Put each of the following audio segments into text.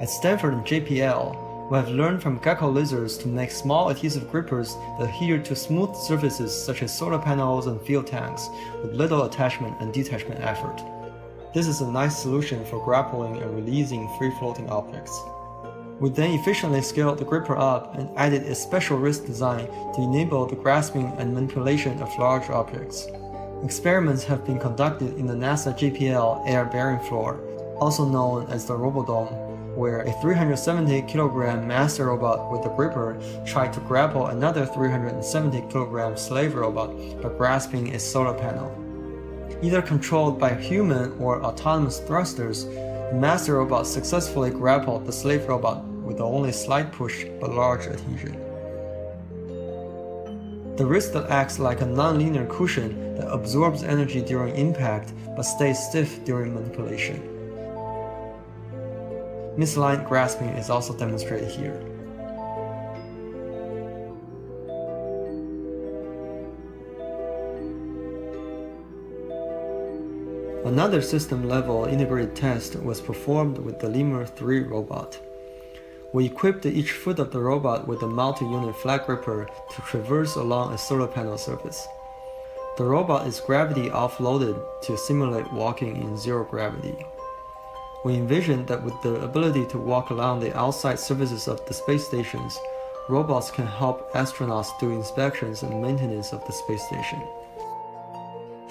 At Stanford and JPL, we have learned from Gecko lasers to make small adhesive grippers that adhere to smooth surfaces such as solar panels and fuel tanks with little attachment and detachment effort. This is a nice solution for grappling and releasing free-floating objects. We then efficiently scaled the gripper up and added a special wrist design to enable the grasping and manipulation of large objects. Experiments have been conducted in the NASA JPL air bearing floor, also known as the RoboDome, where a 370-kilogram master robot with a gripper tried to grapple another 370-kilogram slave robot by grasping a solar panel. Either controlled by human or autonomous thrusters, the master robot successfully grappled the slave robot with only slight push but large adhesion. The wrist that acts like a non-linear cushion that absorbs energy during impact but stays stiff during manipulation. Misaligned grasping is also demonstrated here. Another system-level integrated test was performed with the Lemur 3 robot. We equipped each foot of the robot with a multi-unit flat gripper to traverse along a solar panel surface. The robot is gravity offloaded to simulate walking in zero gravity. We envisioned that with the ability to walk along the outside surfaces of the space stations, robots can help astronauts do inspections and maintenance of the space station.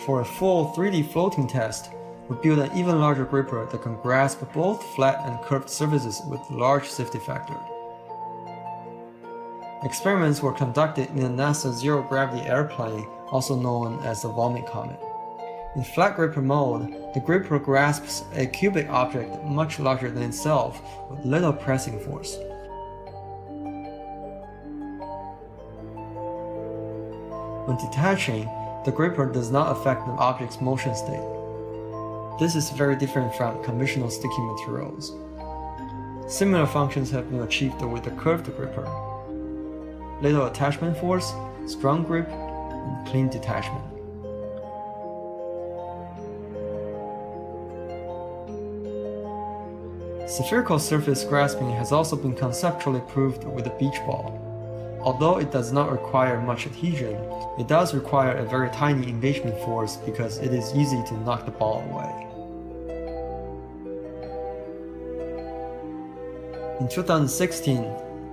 For a full 3D floating test, we built an even larger gripper that can grasp both flat and curved surfaces with large safety factor. Experiments were conducted in a NASA zero-gravity airplane, also known as the Vomit Comet. In flat gripper mode, the gripper grasps a cubic object much larger than itself with little pressing force. When detaching, the gripper does not affect the object's motion state. This is very different from conventional sticky materials. Similar functions have been achieved with the curved gripper: little attachment force, strong grip, and clean detachment. Spherical surface grasping has also been conceptually proved with a beach ball. Although it does not require much adhesion, it does require a very tiny engagement force because it is easy to knock the ball away. In 2016,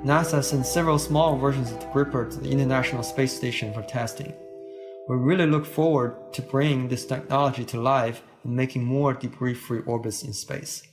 NASA sent several small versions of the gripper to the International Space Station for testing. We really look forward to bringing this technology to life and making more debris-free orbits in space.